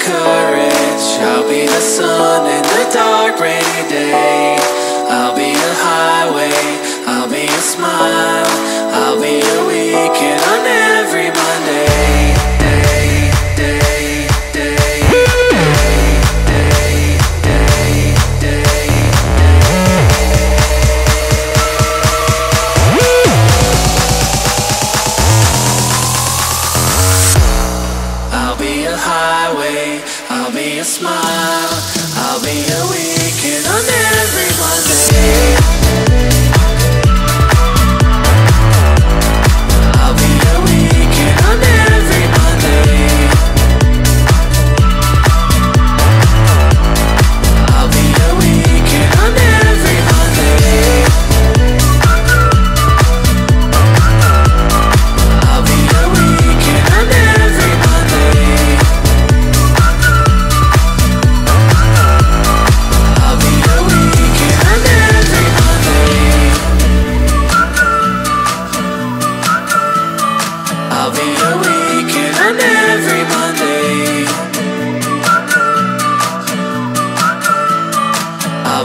courage. I'll be the sun in the dark rainy day. I'll be a highway, I'll be a smile, I'll be a weekend on every Monday. I'll be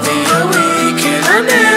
a weekend on every Monday.